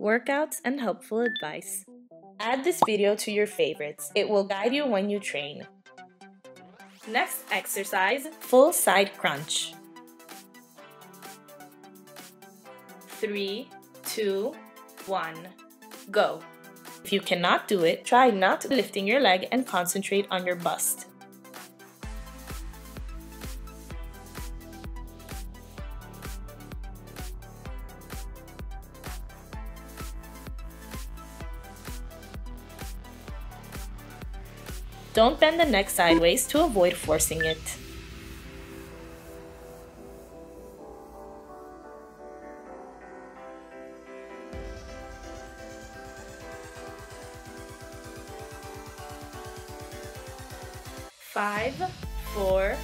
workouts, and helpful advice. Add this video to your favorites. It will guide you when you train. Next exercise, full side crunch. 3, 2, 1, go. If you cannot do it, try not lifting your leg and concentrate on your bust. Don't bend the neck sideways to avoid forcing it. Five, four,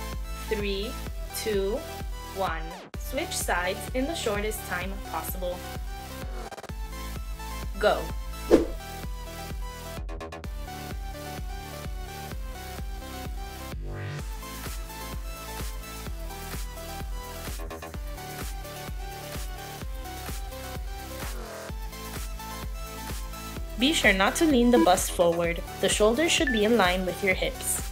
three, two, one. Switch sides in the shortest time possible. Go. Be sure not to lean the bust forward. The shoulders should be in line with your hips.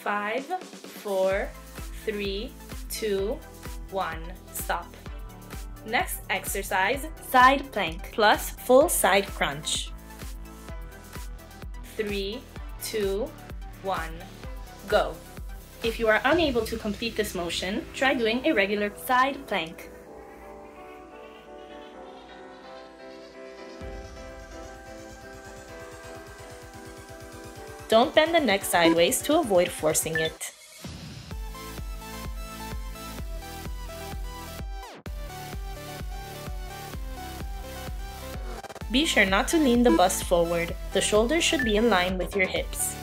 Five, four, three, two, one. Stop. Next exercise, side plank plus full side crunch. 3, 2, 1, go. If you are unable to complete this motion, try doing a regular side plank. Don't bend the neck sideways to avoid forcing it. Be sure not to lean the bust forward. The shoulders should be in line with your hips.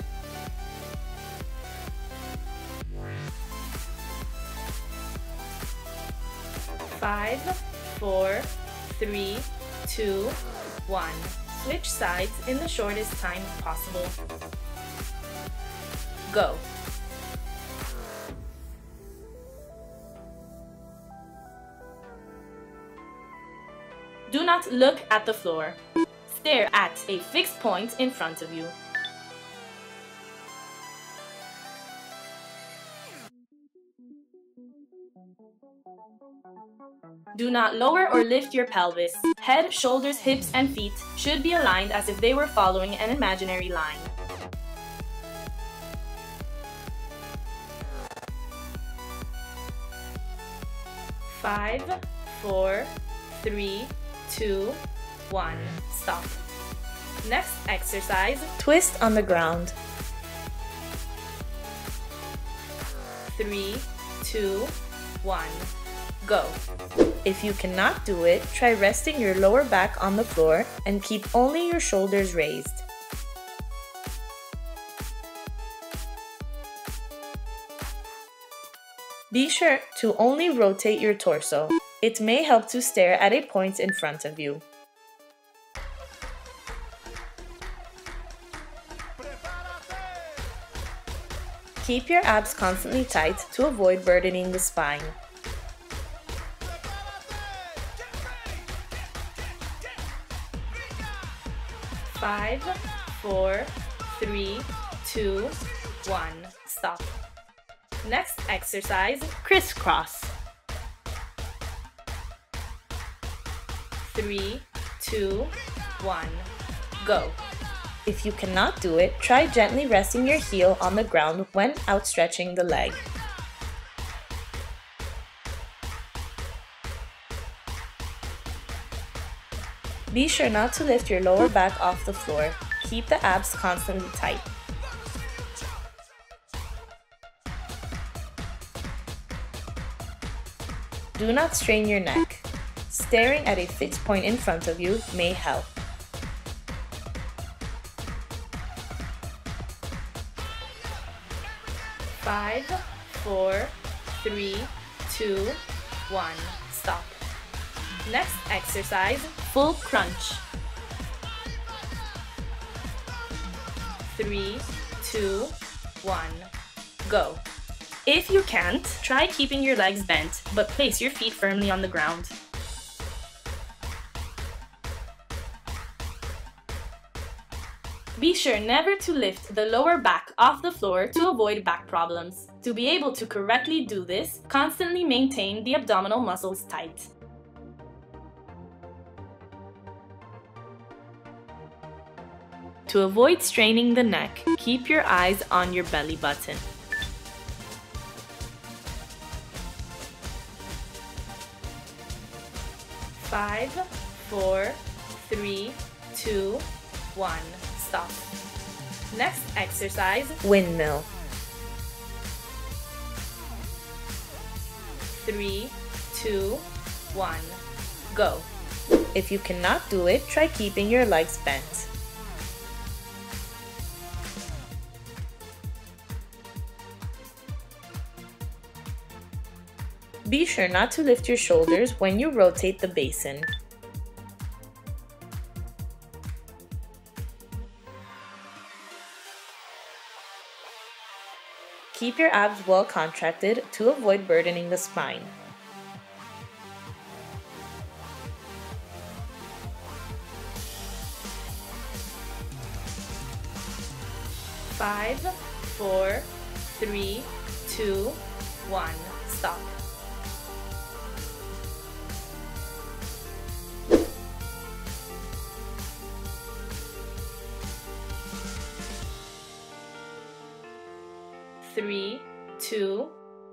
Five, four, three, two, one. Switch sides in the shortest time possible. Go. Do not look at the floor. Stare at a fixed point in front of you. Do not lower or lift your pelvis. Head, shoulders, hips, and feet should be aligned as if they were following an imaginary line. Five, four, three, 2, 1, stop. Next exercise, twist on the ground. 3, 2, 1, go. If you cannot do it, try resting your lower back on the floor and keep only your shoulders raised. Be sure to only rotate your torso. It may help to stare at a point in front of you. Keep your abs constantly tight to avoid burdening the spine. Five, four, three, two, one. Stop. Next exercise, crisscross. 3, 2, 1, go. If you cannot do it, try gently resting your heel on the ground when outstretching the leg. Be sure not to lift your lower back off the floor. Keep the abs constantly tight. Do not strain your neck. Staring at a fixed point in front of you may help. Five, four, three, two, one. Stop. Next exercise, full crunch. 3, 2, 1, go. If you can't, try keeping your legs bent, but place your feet firmly on the ground. Be sure never to lift the lower back off the floor to avoid back problems. To be able to correctly do this, constantly maintain the abdominal muscles tight. To avoid straining the neck, keep your eyes on your belly button. Five, four, three, two, one. Stop. Next exercise, windmill. 3, 2, 1, go. If you cannot do it, try keeping your legs bent. Be sure not to lift your shoulders when you rotate the basin. Keep your abs well contracted to avoid burdening the spine. Five, four, three, two, one, stop. Three, two,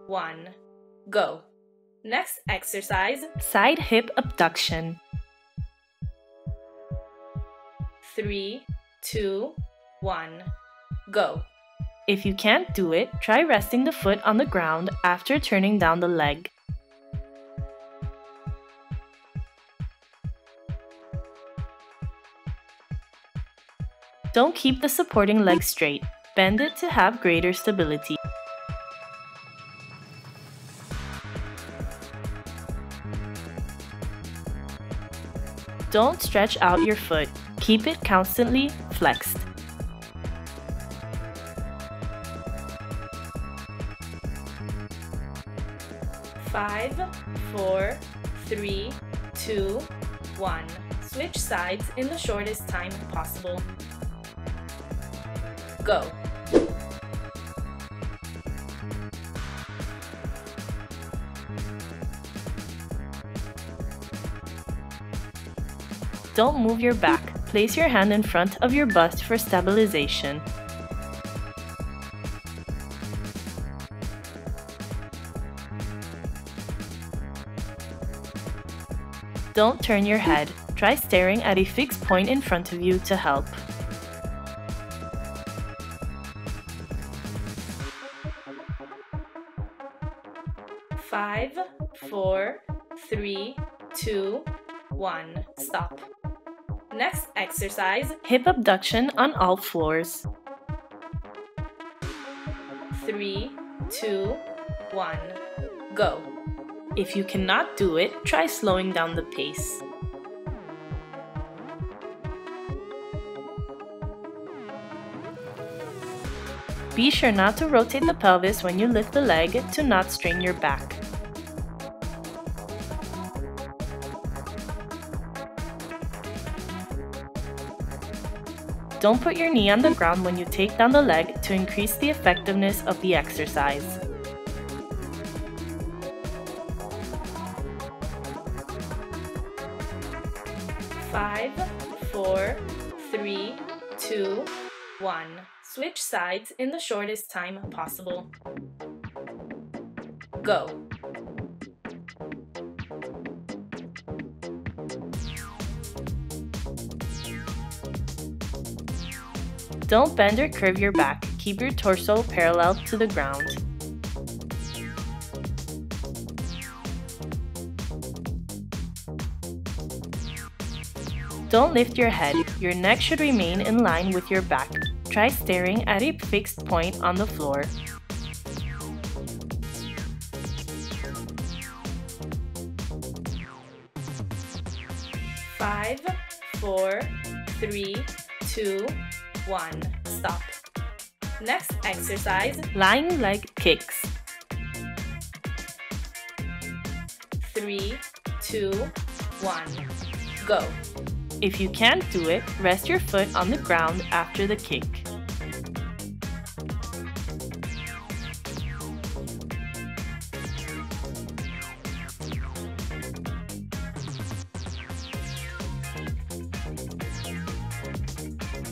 one, go. Next exercise, side hip abduction. 3, 2, 1, go. If you can't do it, try resting the foot on the ground after turning down the leg. Don't keep the supporting leg straight. Bend it to have greater stability. Don't stretch out your foot. Keep it constantly flexed. Five, four, three, two, one. Switch sides in the shortest time possible. Go. Don't move your back. Place your hand in front of your bust for stabilization. Don't turn your head. Try staring at a fixed point in front of you to help. Five, four, three, two, one, stop. Next exercise, hip abduction on all fours. 3, 2, 1, go. If you cannot do it, try slowing down the pace. Be sure not to rotate the pelvis when you lift the leg to not strain your back. Don't put your knee on the ground when you take down the leg to increase the effectiveness of the exercise. Five, four, three, two, one. Switch sides in the shortest time possible. Go. Don't bend or curve your back. Keep your torso parallel to the ground. Don't lift your head. Your neck should remain in line with your back. Try staring at a fixed point on the floor. Five, four, three, two, 1. Stop. Next exercise, lying leg kicks. 3, 2, 1, go. If you can't do it, rest your foot on the ground after the kick.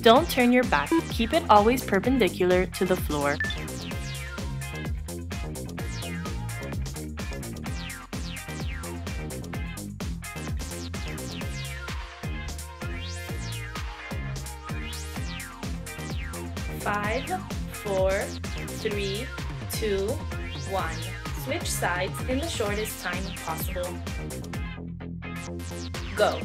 Don't turn your back. Keep it always perpendicular to the floor. Five, 4, 3, 2, 1. Switch sides in the shortest time possible. Go.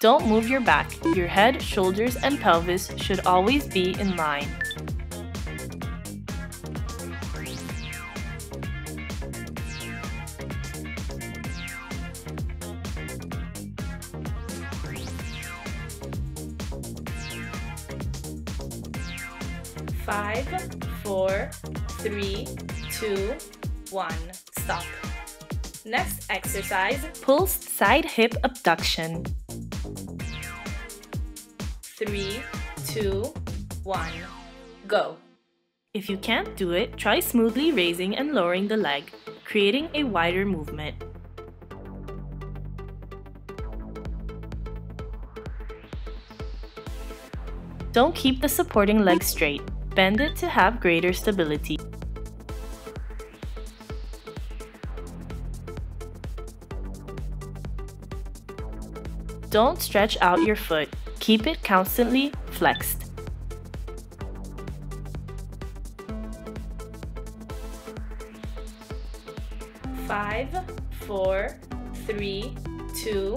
Don't move your back. Your head, shoulders, and pelvis should always be in line. Five, 4, 3, 2, 1. Stop. Next exercise, pulsed side hip abduction. 3, 2, 1, go. If you can't do it, try smoothly raising and lowering the leg, creating a wider movement. Don't keep the supporting leg straight. Bend it to have greater stability. Don't stretch out your foot. Keep it constantly flexed. Five, 4, 3, 2,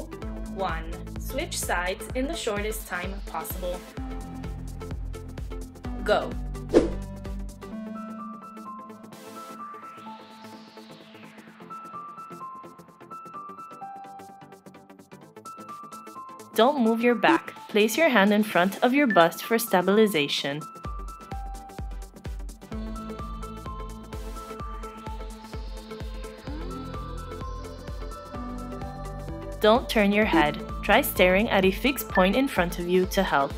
1. Switch sides in the shortest time possible. Go. Don't move your back. Place your hand in front of your bust for stabilization. Don't turn your head. Try staring at a fixed point in front of you to help.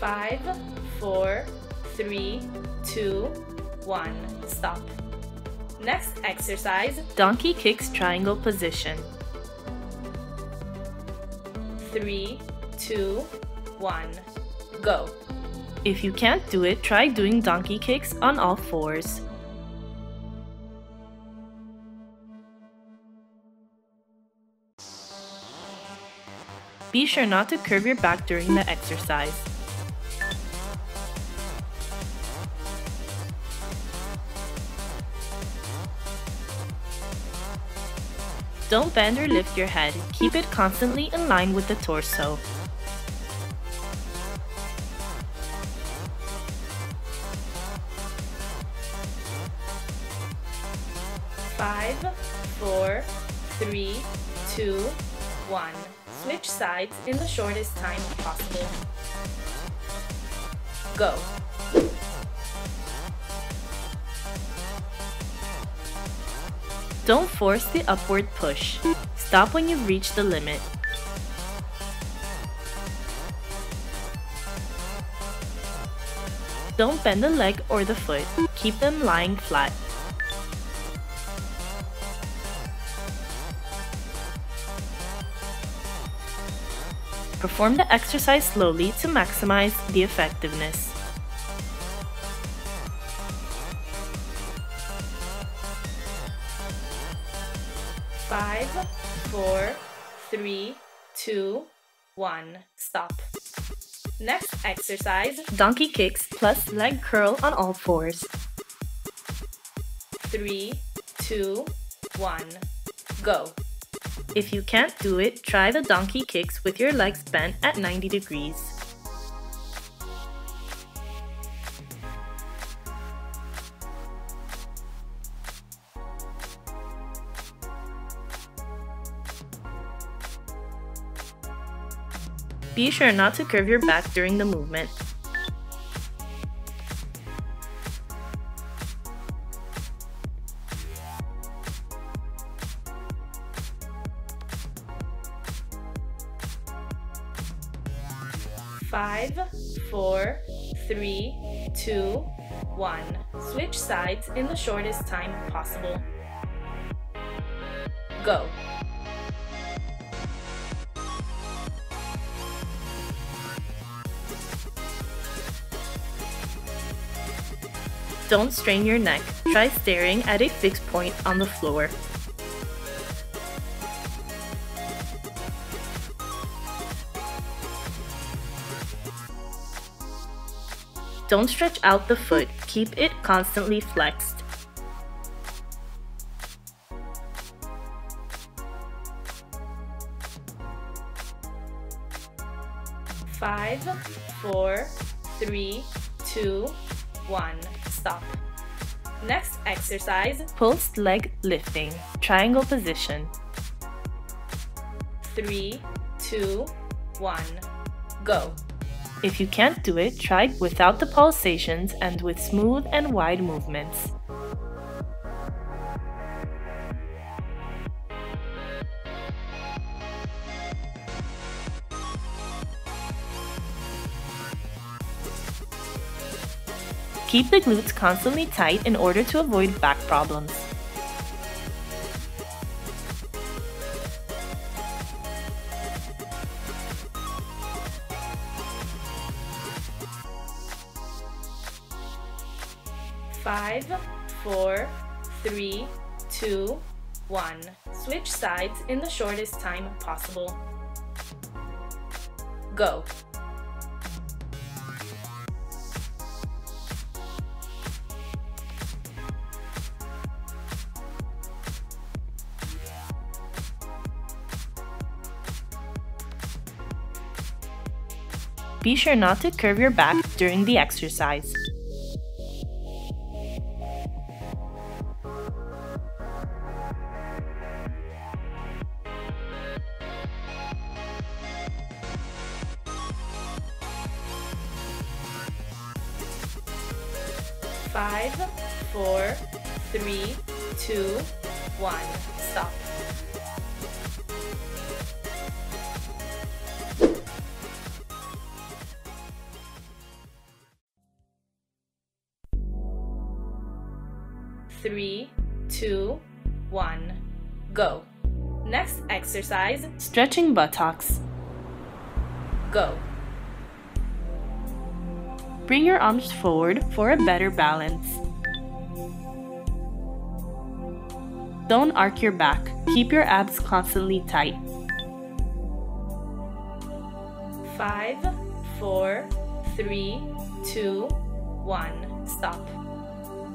Five, 4, 3, 2, 1. Stop. Next exercise, donkey kicks triangle position. 3, 2, 1, go. If you can't do it, try doing donkey kicks on all fours. Be sure not to curve your back during the exercise. Don't bend or lift your head. Keep it constantly in line with the torso. Five, 4, 3, 2, 1. Switch sides in the shortest time possible. Go. Don't force the upward push. Stop when you've reached the limit. Don't bend the leg or the foot. Keep them lying flat. Perform the exercise slowly to maximize the effectiveness. Five, 4, 3, 2, 1, stop. Next exercise, donkey kicks plus leg curl on all fours. 3, 2, 1, go. If you can't do it, try the donkey kicks with your legs bent at 90 degrees. Be sure not to curve your back during the movement. Five, four, three, two, one. Switch sides in the shortest time possible. Go! Don't strain your neck. Try staring at a fixed point on the floor. Don't stretch out the foot. Keep it constantly flexed. Five, four, three, two, one. Stop. Next exercise, pulsed leg lifting, triangle position. 3, 2, 1, go. If you can't do it, try without the pulsations and with smooth and wide movements. Keep the glutes constantly tight in order to avoid back problems. Five, four, three, two, one. Switch sides in the shortest time possible. Go! Be sure not to curve your back during the exercise. Five, four, three, two, one. Stop. Three, two, one, go. Next exercise, stretching buttocks. Go. Bring your arms forward for a better balance. Don't arc your back. Keep your abs constantly tight. 5, 4, 3, 2, 1, stop.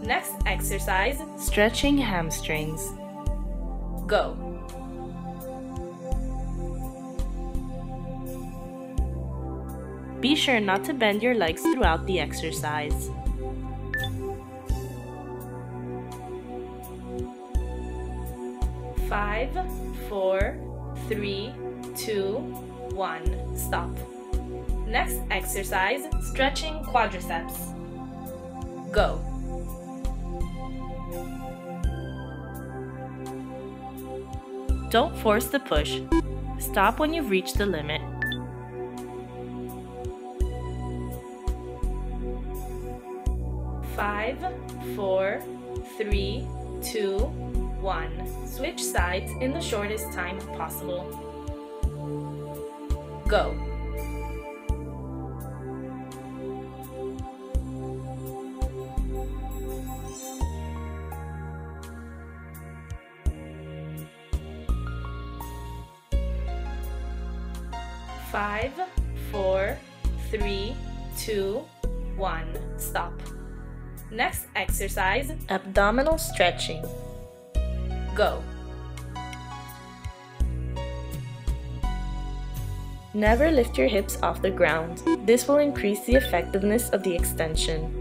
Next exercise, stretching hamstrings. Go. Be sure not to bend your legs throughout the exercise. Five, four, three, two, one. Stop. Next exercise, stretching quadriceps. Go. Don't force the push. Stop when you've reached the limit. Five, four, three, two, one. Switch sides in the shortest time possible. Go. Five, four, three, two, one. Stop. Next exercise, abdominal stretching. Go. Never lift your hips off the ground. This will increase the effectiveness of the extension.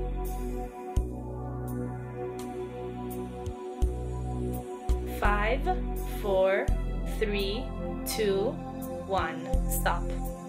Five, four, three, two, one. Stop.